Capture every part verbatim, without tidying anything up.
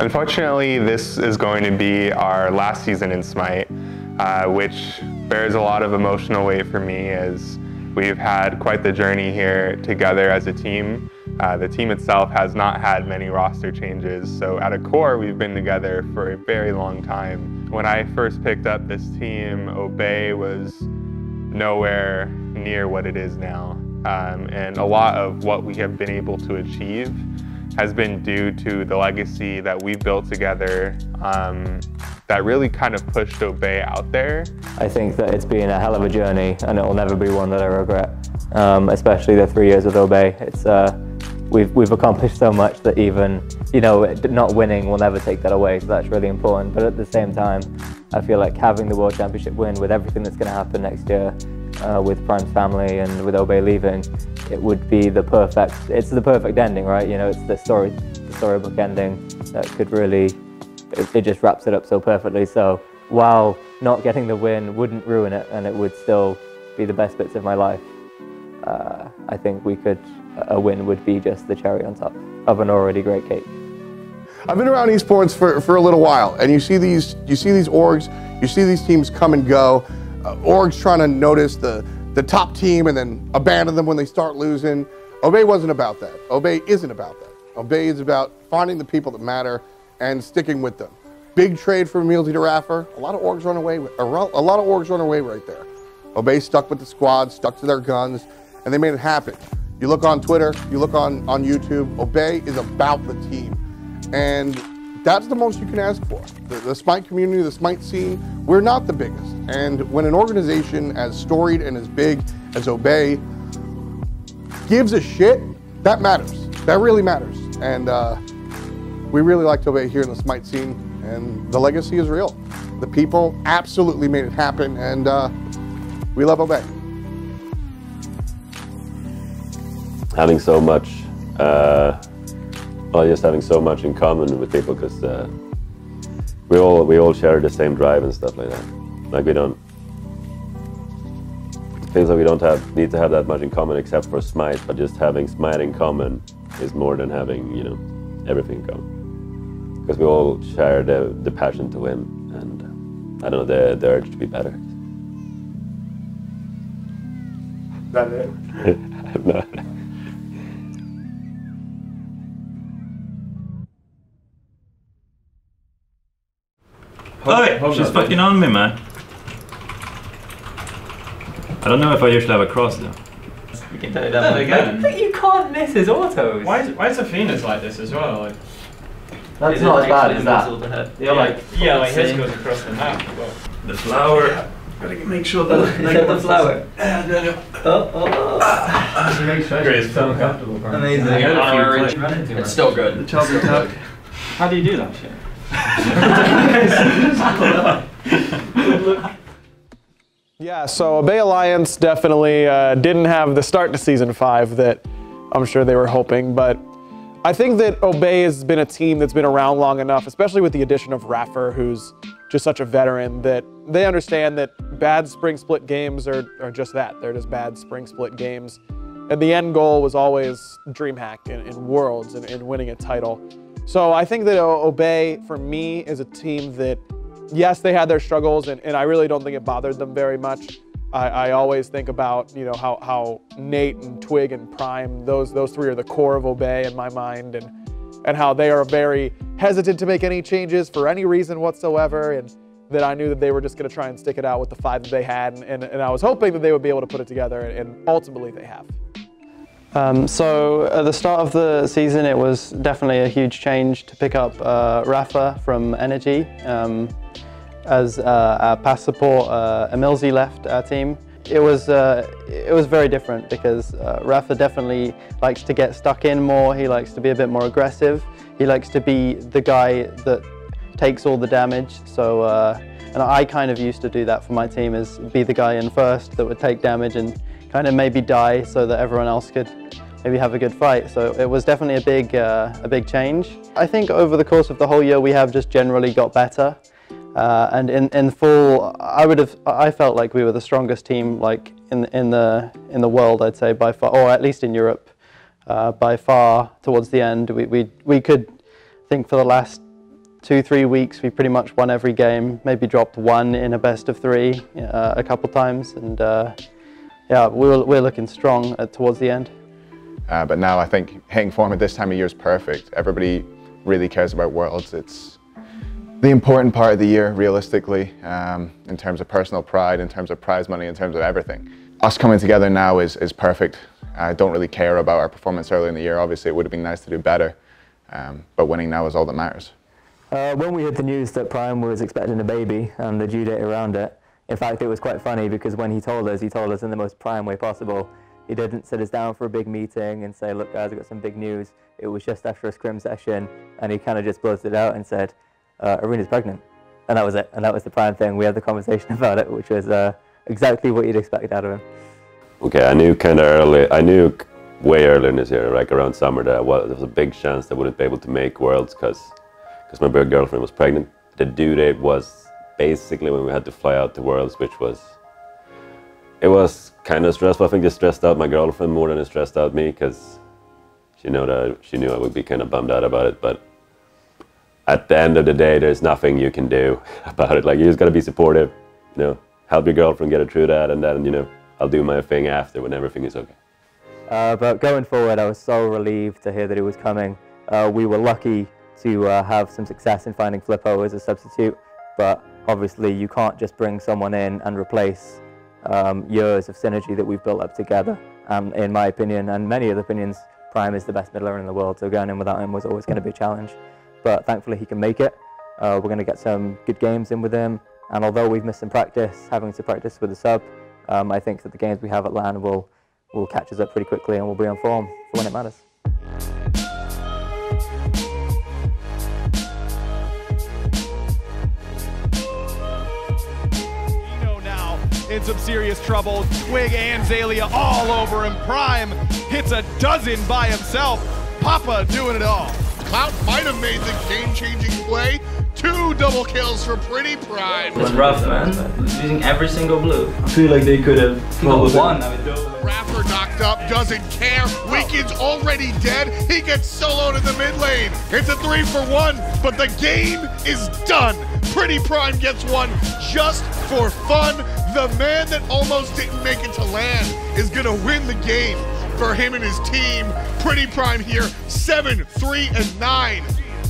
Unfortunately, this is going to be our last season in Smite, uh, which bears a lot of emotional weight for me, as we've had quite the journey here together as a team. Uh, the team itself has not had many roster changes, so at a core, we've been together for a very long time. When I first picked up this team, Obey was nowhere near what it is now. Um, and a lot of what we have been able to achieve has been due to the legacy that we built together um, that really kind of pushed Obey out there. I think that it's been a hell of a journey, and it'll never be one that I regret, um, especially the three years with Obey. It's, uh, we've, we've accomplished so much that even, you know, not winning will never take that away, so that's really important. But at the same time, I feel like having the World Championship win, with everything that's going to happen next year, Uh, with Prime's family and with Obey leaving, it would be the perfect, it's the perfect ending, right? You know, it's the story, the storybook ending that could really, it, it just wraps it up so perfectly. So while not getting the win wouldn't ruin it, and it would still be the best bits of my life, uh, I think we could, a win would be just the cherry on top of an already great cake. I've been around esports for, for a little while, and you see these, you see these orgs, you see these teams come and go. Uh, orgs trying to notice the, the top team and then abandon them when they start losing. Obey wasn't about that. Obey isn't about that. Obey is about finding the people that matter and sticking with them. Big trade for Emilzi to Raffer. A lot of orgs run away with, a lot of orgs run away right there. Obey stuck with the squad, stuck to their guns, and they made it happen. You look on Twitter, you look on, on YouTube, Obey is about the team. And that's the most you can ask for. The, the Smite community, the Smite scene, we're not the biggest. And when an organization as storied and as big as Obey gives a shit, that matters. That really matters. And uh, we really liked Obey here in the Smite scene, and the legacy is real. The people absolutely made it happen, and uh, we love Obey. Having so much, uh... Well, just having so much in common with people, because uh, we all we all share the same drive and stuff like that. Like we don't, things that we don't have need to have that much in common except for Smite. But just having Smite in common is more than having, you know, everything in common, because we all share the the passion to win and uh, I don't know, the the urge to be better. That's it. No. Hold, hold she's fucking on me, man. I don't know if I usually have a cross though. You can do it that way again. But you can't miss his autos. Why is, why is the Phoenix like this as well? Like, that's not as bad as that. Yeah, like, yeah, like his goes across the map. Well, the flower. Yeah. Gotta make sure that like the flower. Oh, oh, oh. Ah. She makes sure it's so uncomfortable. Amazing. It's still good. The child's tuck. How do you do that shit? Yeah, so Obey Alliance definitely uh, didn't have the start to Season five that I'm sure they were hoping, but I think that Obey has been a team that's been around long enough, especially with the addition of Raffer, who's just such a veteran, that they understand that bad spring split games are, are just that. They're just bad spring split games. And the end goal was always DreamHack and, and Worlds and, and winning a title. So I think that Obey, for me, is a team that, yes, they had their struggles, and, and I really don't think it bothered them very much. I, I always think about, you know, how, how Nate and Twig and Prime, those, those three are the core of Obey in my mind, and, and how they are very hesitant to make any changes for any reason whatsoever, and that I knew that they were just going to try and stick it out with the five that they had, and, and, and I was hoping that they would be able to put it together, and ultimately they have. Um, so at the start of the season, it was definitely a huge change to pick up uh, Raffer from Energy um, as uh, our pass support. Uh, Emilzi left our team. It was uh, it was very different because uh, Raffer definitely likes to get stuck in more. He likes to be a bit more aggressive. He likes to be the guy that takes all the damage. So uh, and I kind of used to do that for my team, is be the guy in first that would take damage and kind of maybe die so that everyone else could maybe have a good fight. So it was definitely a big, uh, a big change. I think over the course of the whole year, we have just generally got better. Uh, and in, in full, I would have, I felt like we were the strongest team, like in in the in the world, I'd say by far, or at least in Europe, uh, by far. Towards the end, we we we could, I think for the last two, three weeks, we pretty much won every game, maybe dropped one in a best of three uh, a couple times. And uh, yeah, we were, we were looking strong at, towards the end. Uh, but now I think hitting form at this time of year is perfect. Everybody really cares about Worlds. It's the important part of the year, realistically, um, in terms of personal pride, in terms of prize money, in terms of everything. Us coming together now is, is perfect. I don't really care about our performance early in the year. Obviously, it would have been nice to do better, um, but winning now is all that matters. Uh, when we heard the news that Prime was expecting a baby and the due date around it, in fact, it was quite funny because when he told us, he told us in the most Prime way possible. He didn't sit us down for a big meeting and say, look guys, I've got some big news. It was just after a scrim session, and he kind of just blurted out and said, uh, Arena's pregnant. And that was it, and that was the Prime thing. We had the conversation about it, which was uh, exactly what you'd expect out of him. Okay, I knew kind of early, I knew way earlier in this year, like around summer, that well, there was a big chance that I wouldn't be able to make Worlds because my girlfriend was pregnant. The due date was basically when we had to fly out to Worlds, which was, it was kind of stressful. I think it stressed out my girlfriend more than it stressed out me, because she know that she knew I would be kind of bummed out about it. But at the end of the day, there's nothing you can do about it. Like, you just gotta be supportive, you know, help your girlfriend get her through that, and then, you know, I'll do my thing after when everything is okay. Uh, but going forward, I was so relieved to hear that it was coming. Uh, we were lucky to uh, have some success in finding Flippo as a substitute, but obviously you can't just bring someone in and replace um, years of synergy that we've built up together. Um, in my opinion, and many other opinions, Prime is the best middle laner in the world, so going in without him was always going to be a challenge. But thankfully he can make it. Uh, we're going to get some good games in with him, and although we've missed some practice, having to practice with the sub, um, I think that the games we have at LAN will, will catch us up pretty quickly, and we'll be on form for when it matters. In some serious trouble. Twig and Xaliea all over him. Prime hits a dozen by himself. Papa doing it all. Clout might have made the game-changing play. Two double kills for pretty Prime. It was rough, man. Losing every single blue. I feel like they could have won. Raffer knocked up, doesn't care. Wicked's already dead. He gets soloed in the mid lane. It's a three for one, but the game is done. Pretty Prime gets one just for fun. The man that almost didn't make it to land is gonna win the game for him and his team. Pretty Prime here, seven, three, and nine.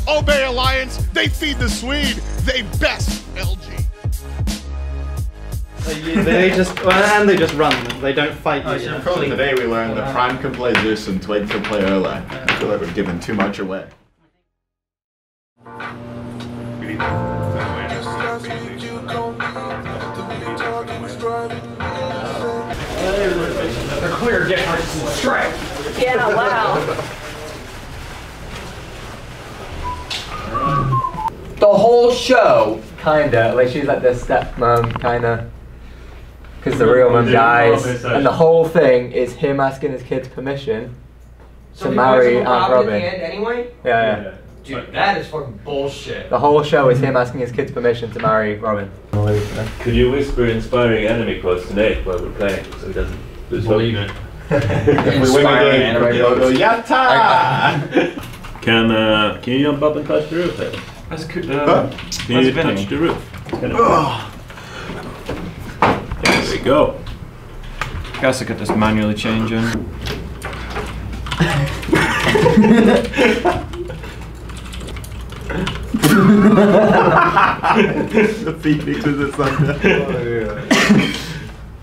Obey Alliance, they feed the Swede, they best L G. They just, well, and they just run, they don't fight. Oh, yeah. Probably today we learned that Prime can play Zeus and Twig can play Ola. I feel like we've given too much away. The clear difference is strike. Yeah, wow. The whole show, kinda, like she's like the stepmom, kinda. Because the real mom dies. And the whole thing is him asking his kids permission so to marry Aunt Robin. In the end anyway? Yeah, yeah. Dude, that is fucking bullshit. The whole show is him asking his kids permission to marry Robin. Could you whisper inspiring enemy quotes to Nate while we're playing so he doesn't lose believe hope? It. We win the game. Yatta! Can uh, can you jump up and touch the roof? Eh? That's good. Uh, huh? Can you touch thing? The roof? Oh. There we go. I guess I could just manually change in. The Phoenix is its thunder. Oh, yeah.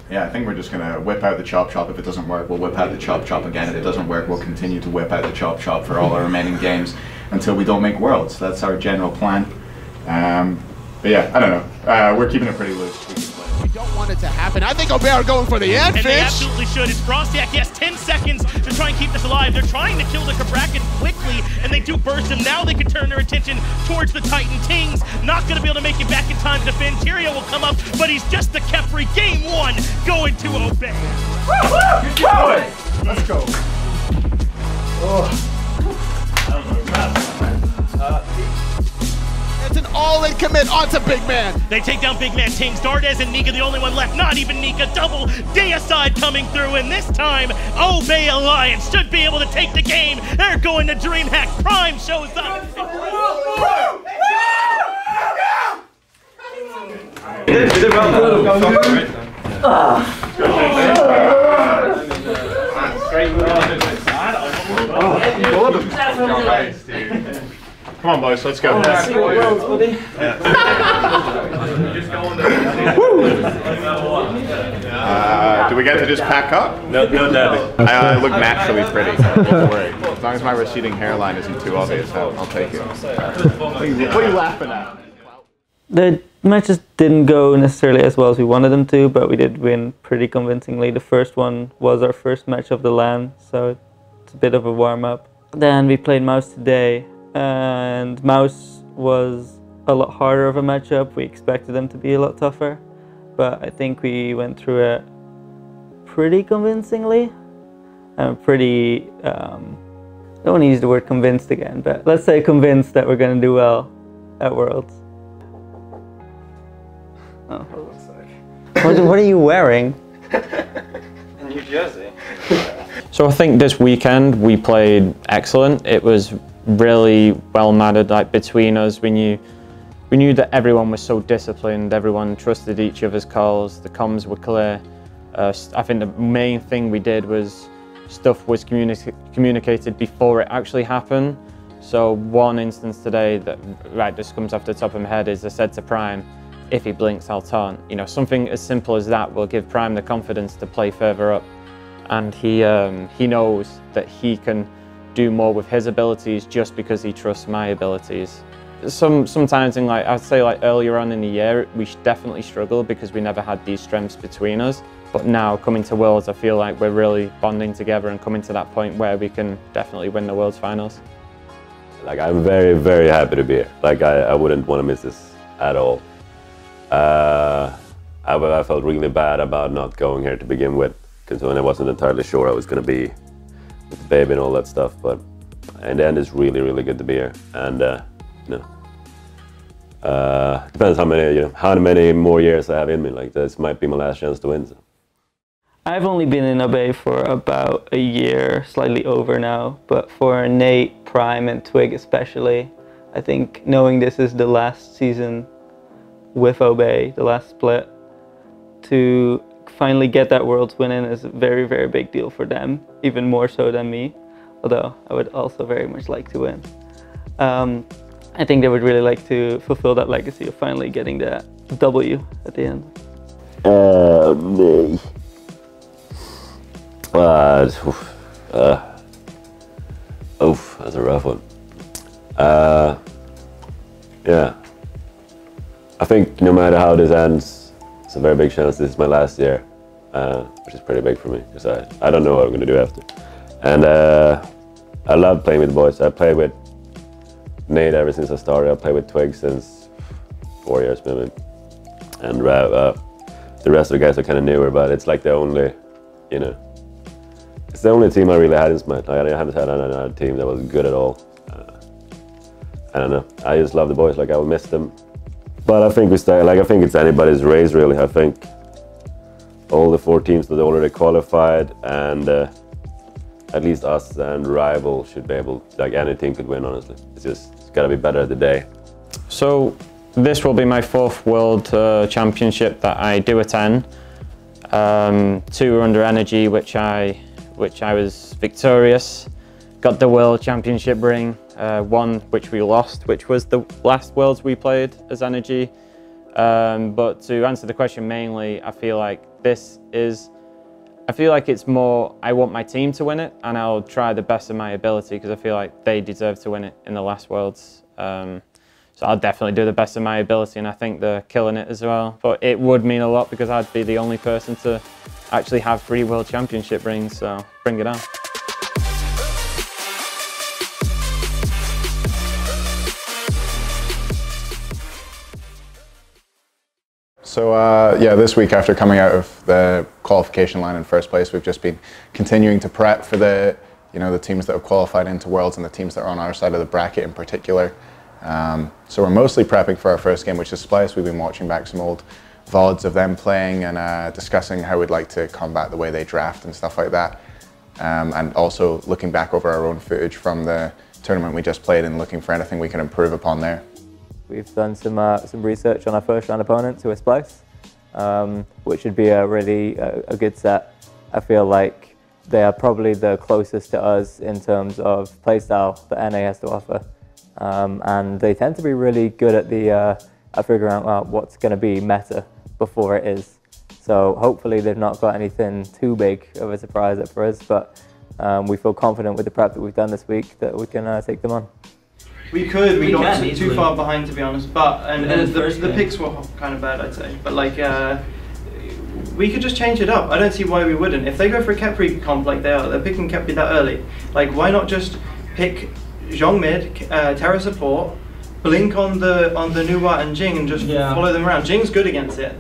Yeah, I think we're just gonna whip out the chop chop. If it doesn't work, we'll whip out the chop chop again. If it doesn't work, we'll continue to whip out the chop chop for all our remaining games until we don't make Worlds. That's our general plan. Um, but yeah, I don't know. Uh, we're keeping it pretty loose. We don't want it to happen. I think Obey are going for the end, and they absolutely should. It's Frostyak. Yes, ten seconds to try and keep this alive. They're trying to kill the Kabraken quickly, and they do burst him. Now they can turn their attention towards the Titan. Ting's not going to be able to make it back in time to defend. Tyria will come up, but he's just the Kepri. Game one going to Obey. Woo-hoo! Good going! Let's go. Oh. That was a wrap. Uh, An all-in commit onto Big Man. They take down Big Man Tings. Dardez and Nika the only one left. Not even Nika. Double Deicide coming through, and this time Obey Alliance should be able to take the game. They're going to DreamHack. Prime shows up. You did, you did well now. Come on, boys, let's go. Let's see what Worlds, buddy. Uh, do we get to just pack up? No, no, no. I, I look naturally pretty. Don't worry. As long as my receding hairline isn't too obvious, I'll, I'll take it. What are you laughing at? The matches didn't go necessarily as well as we wanted them to, but we did win pretty convincingly. The first one was our first match of the LAN, so it's a bit of a warm-up. Then we played Mouse today, and Mouse was a lot harder of a matchup. We expected them to be a lot tougher, but I think we went through it pretty convincingly. I'm pretty, um, I don't want to use the word convinced again, but let's say convinced that we're going to do well at Worlds. Oh. It looks like. What, what are you wearing? A New Jersey. So I think this weekend we played excellent. It was really well mattered, like between us. We knew we knew that everyone was so disciplined. Everyone trusted each other's calls. The comms were clear. Uh, I think the main thing we did was stuff was communi communicated before it actually happened. So one instance today that right just comes off the top of my head is I said to Prime, if he blinks, I'll taunt. You know, something as simple as that will give Prime the confidence to play further up. And he, um, he knows that he can do more with his abilities just because he trusts my abilities. Some, sometimes in like, I'd say like earlier on in the year, we definitely struggled because we never had these strengths between us. But now coming to Worlds, I feel like we're really bonding together and coming to that point where we can definitely win the Worlds finals. Like, I'm very, very happy to be here. Like, I, I wouldn't want to miss this at all. Uh, I, I felt really bad about not going here to begin with, because when I wasn't entirely sure I was going to be with the baby and all that stuff, but in the end it's really, really good to be here, and uh, you know, uh, depends how many, you know, how many more years I have in me. Like, this might be my last chance to win. So. I've only been in Obey for about a year, slightly over now, but for Nate, Prime and Twig especially, I think knowing this is the last season with Obey, the last split, to finally get that Worlds win in is a very, very big deal for them, even more so than me, although I would also very much like to win. Um, I think they would really like to fulfill that legacy of finally getting that W at the end. Uh, me. Uh, oof. Uh, oof, that's a rough one. Uh, yeah. I think no matter how this ends, it's a very big chance this is my last year, uh, which is pretty big for me, because I, I don't know what I'm going to do after. And uh, I love playing with the boys. I played with Nate ever since I started. I played with Twig since four years maybe. And uh, the rest of the guys are kind of newer, but it's like the only, you know, it's the only team I really had in Smite. Like, I haven't had another team that was good at all. Uh, I don't know. I just love the boys. Like, I will miss them. But I think we start, like I think it's anybody's race really. I think all the four teams that already qualified, and uh, at least us and rival should be able, like any team could win honestly. It's just it's gotta be better today. So this will be my fourth World uh, Championship that I do attend. Um, two were under Energy, which I which I was victorious. Got the World Championship ring. Uh, one which we lost, which was the last Worlds we played as Energy. Um, but to answer the question mainly, I feel like this is, I feel like it's more, I want my team to win it, and I'll try the best of my ability because I feel like they deserve to win it in the last Worlds. Um, so I'll definitely do the best of my ability, and I think they're killing it as well. But it would mean a lot because I'd be the only person to actually have three World Championship rings, so bring it on. So uh, yeah, this week after coming out of the qualification line in first place, we've just been continuing to prep for the, you know, the teams that have qualified into Worlds and the teams that are on our side of the bracket in particular. Um, so we're mostly prepping for our first game, which is Splyce. We've been watching back some old V O Ds of them playing and uh, discussing how we'd like to combat the way they draft and stuff like that. Um, and also looking back over our own footage from the tournament we just played and looking for anything we can improve upon there. We've done some, uh, some research on our first round opponents, who are Splyce, um, which should be a really uh, a good set. I feel like they are probably the closest to us in terms of playstyle that N A has to offer. Um, and they tend to be really good at, the, uh, at figuring out what's going to be meta before it is. So hopefully they've not got anything too big of a surprise up for us, but um, we feel confident with the prep that we've done this week that we can uh, take them on. We could, we, we got too easily. far behind to be honest, but and, and, and the, the picks were kind of bad, I'd say, but like uh, we could just change it up. I don't see why we wouldn't. If they go for a Kepri comp like they are, they're picking Kepri that early, like why not just pick Zhong mid, uh, Terra support, blink on the on the Nuwa and Jing and just yeah. follow them around. Jing's good against it,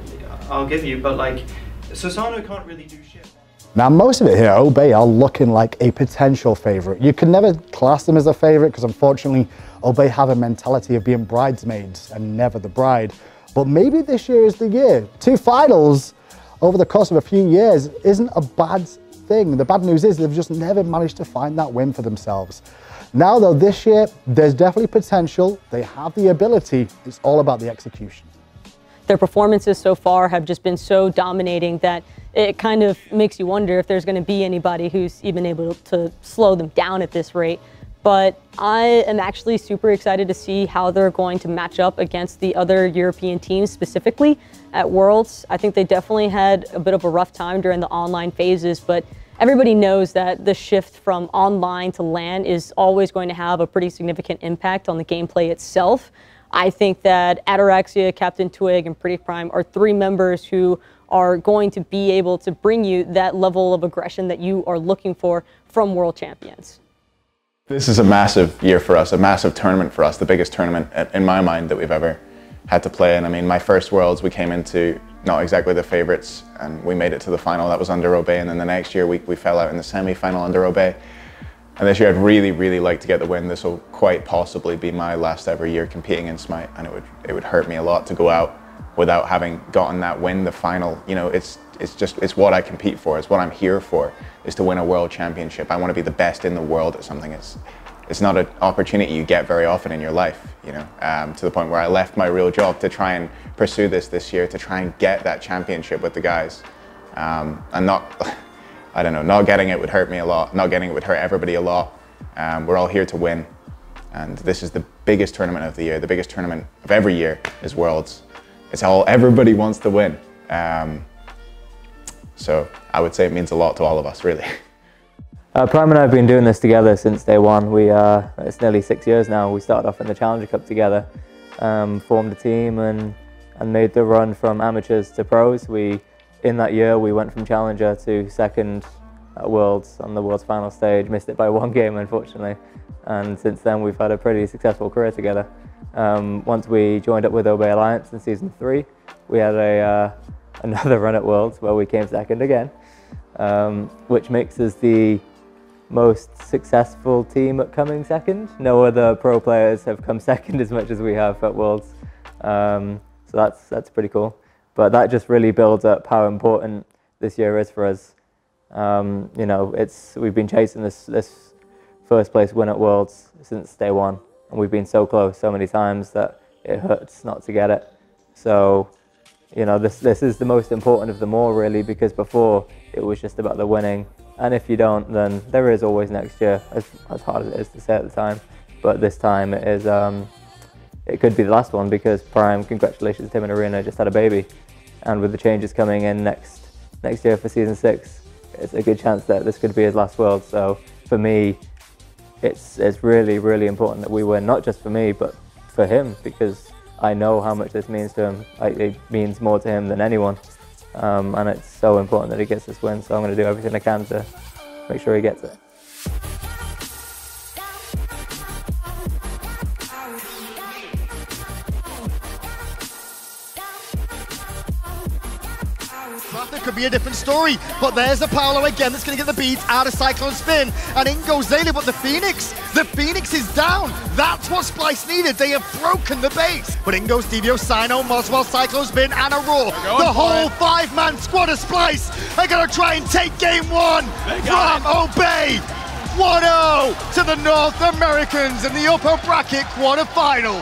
I'll give you, but like Susano can't really do shit. Now most of it here, Obey are looking like a potential favourite. You can never class them as a favourite because unfortunately Obey have a mentality of being bridesmaids and never the bride. But maybe this year is the year. Two finals over the course of a few years isn't a bad thing. The bad news is they've just never managed to find that win for themselves. Now though, this year, there's definitely potential. They have the ability. It's all about the execution. Their performances so far have just been so dominating that it kind of makes you wonder if there's going to be anybody who's even able to slow them down at this rate. But I am actually super excited to see how they're going to match up against the other European teams, specifically at Worlds. I think they definitely had a bit of a rough time during the online phases, but everybody knows that the shift from online to LAN is always going to have a pretty significant impact on the gameplay itself. I think that Ataraxia, Captain Twig, and Pretty Prime are three members who are going to be able to bring you that level of aggression that you are looking for from world champions. This is a massive year for us, a massive tournament for us, the biggest tournament in my mind that we've ever had to play. And I mean, my first Worlds, we came into not exactly the favorites and we made it to the final. That was under Obey, and then the next year we, we fell out in the semi-final under Obey. And this year I'd really, really like to get the win. This will quite possibly be my last ever year competing in Smite, and it would it would hurt me a lot to go out without having gotten that win, the final. You know, it's it's just it's what I compete for, it's what I'm here for, is to win a world championship. I want to be the best in the world at something. It's it's not an opportunity you get very often in your life, you know, um, to the point where I left my real job to try and pursue this this year, to try and get that championship with the guys. Um, and not... I don't know, not getting it would hurt me a lot. Not getting it would hurt everybody a lot. Um, we're all here to win. And this is the biggest tournament of the year. The biggest tournament of every year is Worlds. It's all everybody wants to win. Um, so I would say it means a lot to all of us, really. Uh, Prime and I have been doing this together since day one. We, uh, it's nearly six years now. We started off in the Challenger Cup together, um, formed a team and, and made the run from amateurs to pros. We, In that year, we went from Challenger to second at Worlds on the Worlds final stage, missed it by one game, unfortunately. And since then, we've had a pretty successful career together. Um, once we joined up with Obey Alliance in Season three, we had a, uh, another run at Worlds where we came second again, um, which makes us the most successful team at coming second. No other pro players have come second as much as we have at Worlds, um, so that's, that's pretty cool. But that just really builds up how important this year is for us. Um, you know, it's we've been chasing this this first place win at Worlds since day one, and we've been so close so many times that it hurts not to get it. So, you know, this this is the most important of them all, really, because before it was just about the winning, and if you don't, then there is always next year. As as hard as it is to say at the time, but this time it is. Um, It could be the last one because Prime, congratulations to him and Arena, just had a baby. And with the changes coming in next next year for Season six, it's a good chance that this could be his last World. So for me, it's, it's really, really important that we win, not just for me, but for him, because I know how much this means to him. I, it means more to him than anyone. Um, and it's so important that he gets this win, so I'm going to do everything I can to make sure he gets it. Could be a different story, but there's a Paolo again that's going to get the beads out of Cyclone Spin, and in goes Xaliea, but the Phoenix, the Phoenix is down. That's what Splyce needed. They have broken the base. But in goes Didios, Sino, Moswell, Cyclone Spin, and Aurora. The whole five-man squad of Splyce are going to try and take game one from Obey. one nil to the North Americans in the upper bracket quarterfinal.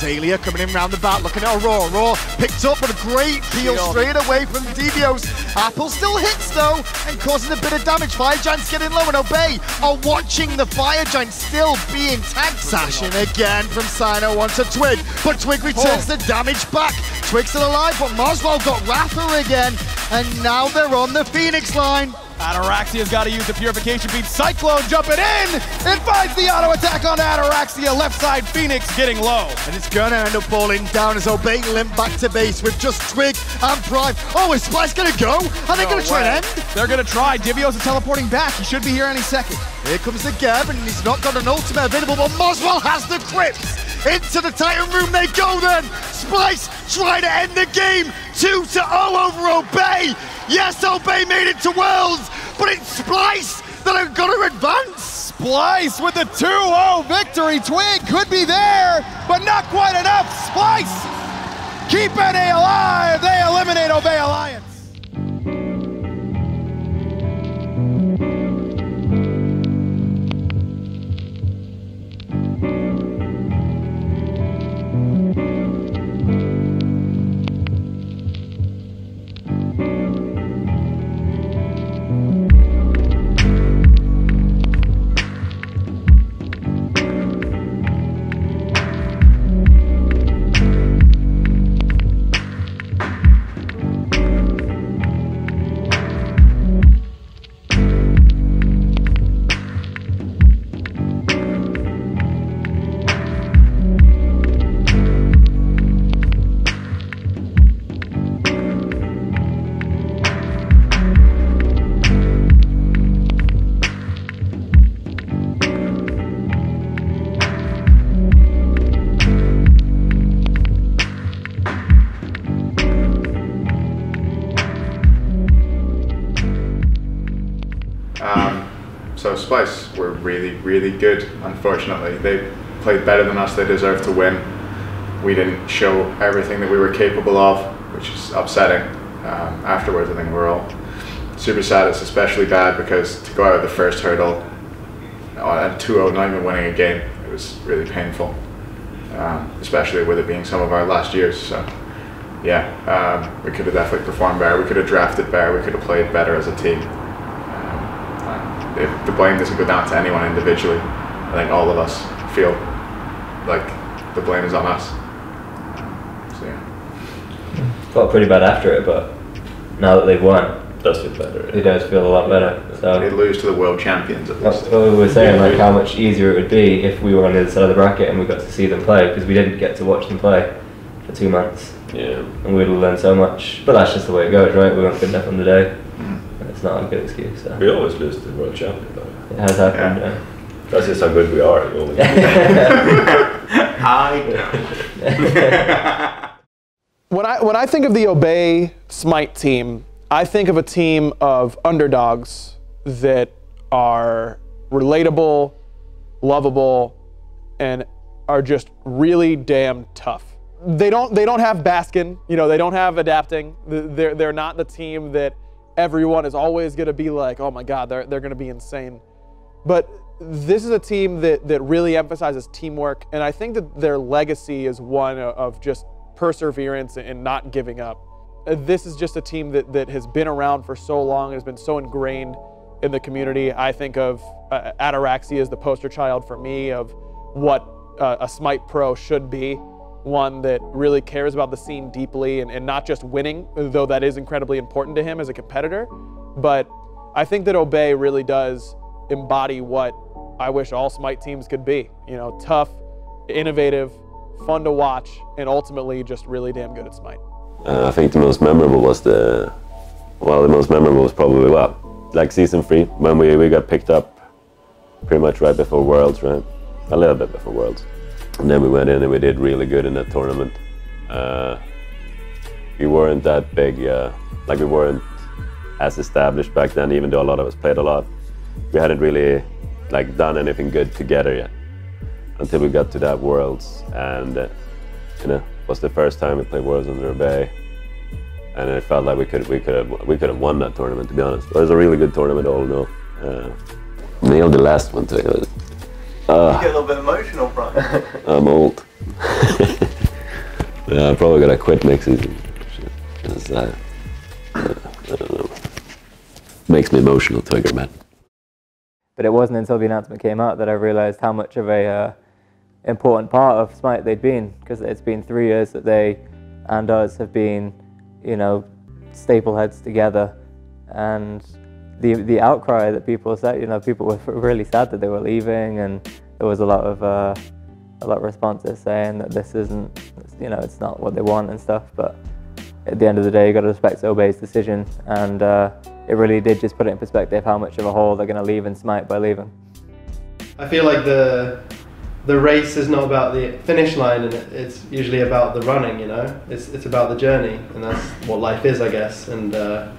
Xaliea coming in round the back, looking at Aurora. Aurora picked up with a great peel straight away from Didios. Apple still hits though and causes a bit of damage. Fire Giant's getting low and Obey are watching the Fire Giant still being tagged. Sashing again from Sino onto Twig, but Twig returns oh. the damage back. Twig's still alive, but Moswell got Raffer again, and now they're on the Phoenix line. Ataraxia's got to use the purification beam. Cyclone jumping in! It finds the auto attack on Ataraxia. Left side, Phoenix getting low. And it's going to end up falling down as Obey limp back to base with just Twig and Prime. Oh, is Splyce going to go? Are they no going to try and end? They're going to try. Divios is teleporting back. He should be here any second. Here comes the Geb, and he's not got an ultimate available, but Moswell has the crypts. Into the Titan room they go then. Splyce trying to end the game. Two to all over Obey. Yes, Obey made it to Worlds, but it's Splyce that have got to advance. Splyce with a two oh victory. Twig could be there, but not quite enough. Splyce, keep N A alive. They eliminate Obey Alliance. Splyce were really, really good, unfortunately. They played better than us, they deserved to win. We didn't show everything that we were capable of, which is upsetting. Um, afterwards, I think we're all super sad. It's especially bad because to go out of the first hurdle at two oh, not even winning a game, it was really painful. Um, especially with it being some of our last years, so yeah. Um, we could have definitely performed better, we could have drafted better, we could have played better as a team. If the blame doesn't go down to anyone individually, I think all of us feel like the blame is on us. So yeah. Felt pretty bad after it, but now that they've won, it does feel better. It does feel a lot better. So. They lose to the world champions at least. That's what we were saying, like how much easier it would be if we were on the other side of the bracket and we got to see them play, because we didn't get to watch them play for two months. Yeah. And we'd have learned so much. But that's just the way it goes, right? We weren't good enough on the day. It's not a good excuse. So. We always lose to the world champion, though. It has happened, yeah. yeah. That's just how good we are. We I When I when I think of the Obey Smite team, I think of a team of underdogs that are relatable, lovable, and are just really damn tough. They don't they don't have Baskin, you know. They don't have adapting. They're they're not the team that everyone is always going to be like, oh my God, they're, they're going to be insane. But this is a team that, that really emphasizes teamwork, and I think that their legacy is one of just perseverance and not giving up. This is just a team that, that has been around for so long, has been so ingrained in the community. I think of uh, Ataraxia as the poster child for me of what uh, a Smite Pro should be. One that really cares about the scene deeply and, and not just winning, though that is incredibly important to him as a competitor. But I think that Obey really does embody what I wish all Smite teams could be. You know, tough, innovative, fun to watch, and ultimately just really damn good at Smite. Uh, I think the most memorable was the, well, the most memorable was probably, well, like season three, when we, we got picked up pretty much right before Worlds, right? A little bit before Worlds. And then we went in and we did really good in that tournament. Uh, we weren't that big, uh, like we weren't as established back then, even though a lot of us played a lot. We hadn't really like done anything good together yet until we got to that Worlds. And uh, you know, it was the first time we played Worlds under Obey. And it felt like we could, we could have, we could have won that tournament, to be honest. It was a really good tournament all in all. Uh, Nailed the last one too. Uh, you get a little bit emotional, Brian. I'm old. Yeah, I'm probably gonna quit next season. Shit. I, I don't know. Makes me emotional, Twigger, man. But it wasn't until the announcement came out that I realized how much of a uh, important part of Smite they'd been, because it's been three years that they and us have been, you know, staple heads together, and the the outcry that people said, you know, people were really sad that they were leaving, and there was a lot of uh, a lot of responses saying that this isn't, you know, it's not what they want and stuff. But at the end of the day, you got to respect Obey's decision, and uh, it really did just put it in perspective how much of a hole they're going to leave in Smite by leaving. I feel like the the race is not about the finish line, and it's usually about the running, you know? It's, it's about the journey, and that's what life is, I guess. And uh,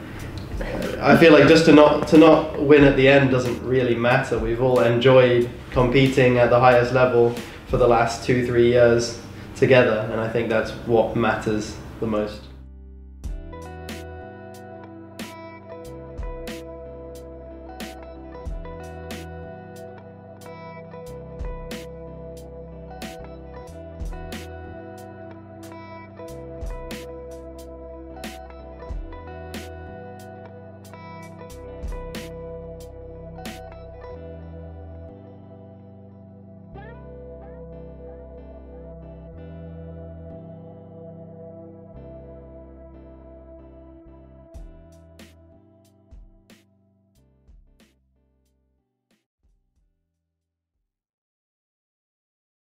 I feel like just to not, to not win at the end doesn't really matter. We've all enjoyed competing at the highest level for the last two, three years together, and I think that's what matters the most.